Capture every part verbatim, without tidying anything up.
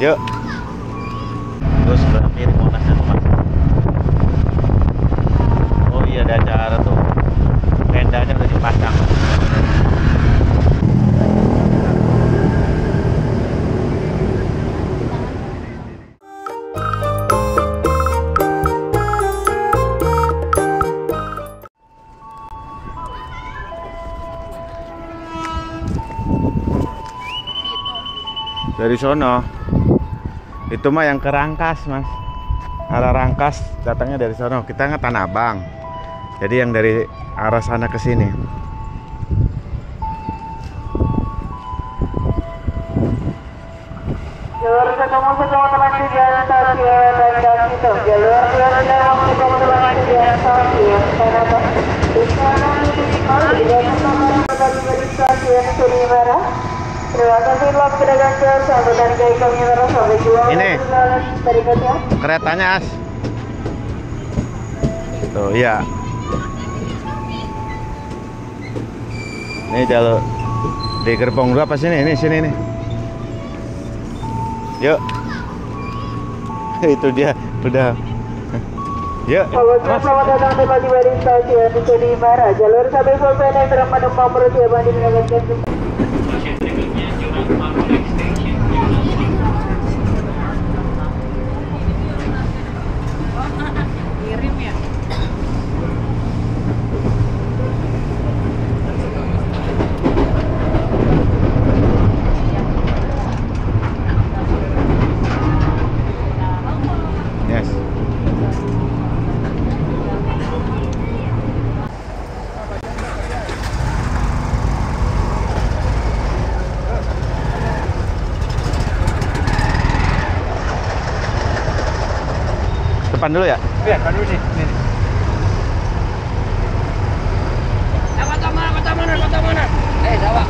Yuk. Terus sebelah kiri Monasnya tuh Mas. Oh iya, ada acara tuh. Tendanya udah dipasang. Dari sono itu mah yang ke Rangkas, Mas. Arah Rangkas datangnya dari sono. Kita nggak Tanah Abang, jadi yang dari arah sana ke sini. Ini keretanya, As. Tuh, iya. Ini jalur di gerbong dua apa sini? Ini sini nih. Yuk. Itu dia udah. Yuk. Selamat datang tiba-tiba di stasiun Sudi Mara. Jalur sampai selesai naik terang pada nomor tiap banding dengan stasiun. Depan dulu ya? Iya, depan dulu sih. Eh, kota mana, kota mana, kota mana? Eh, Jawa.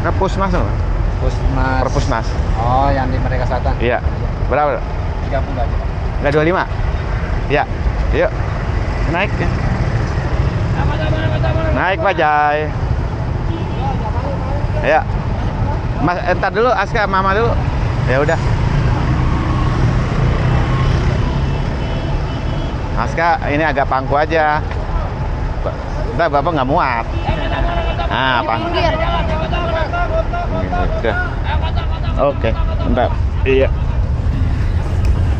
Ke Pusmas loh? Pusmas. Perpusnas. Oh, yang di Merdeka Selatan? Iya. Berapa? tiga puluh aja. Enggak dua puluh lima? Iya. Yuk. Naik ya. Naik, Bajaj. Iya. Mas, entar dulu, Aska, Mama dulu. Ya udah. Aska, ini agak pangku aja. Entah bapak nggak muat. Nah, pangku. Oke, oke, bentar. Iya.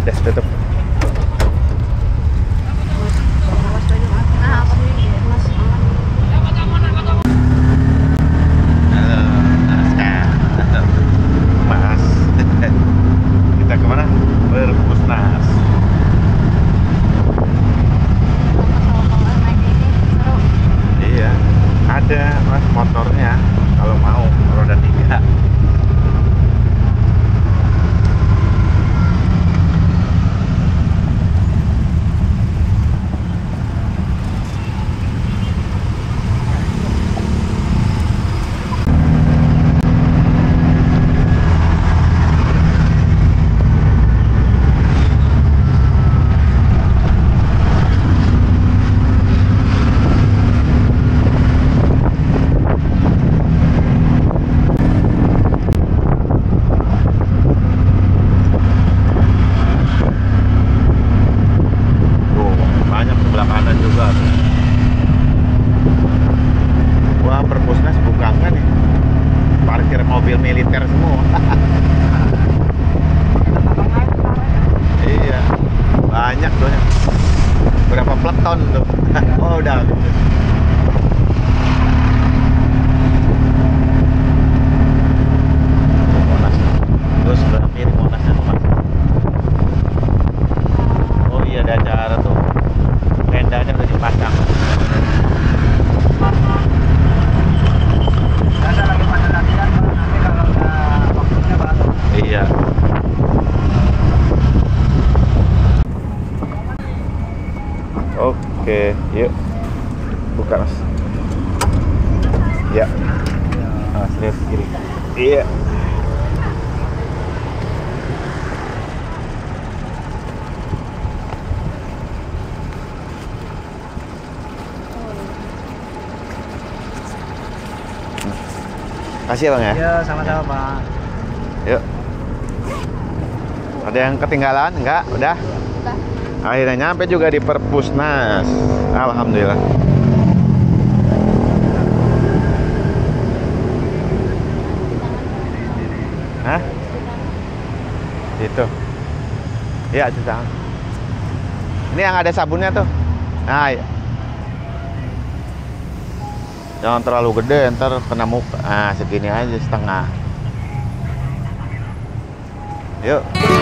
Udah, tutup. Oke, yuk buka, Mas. Ya, Mas, lihat kiri. Iya. Kasih ya, Bang ya. Iya, sama-sama, Pak. Yuk. Ada yang ketinggalan? Enggak? Udah? Udah. Akhirnya nyampe juga di Perpusnas. Alhamdulillah. Hah? Itu. Ya, cuci tangan. Ini yang ada sabunnya tuh. Nah, ya. Jangan terlalu gede, ntar kena muka. Nah, segini aja setengah. Yuk.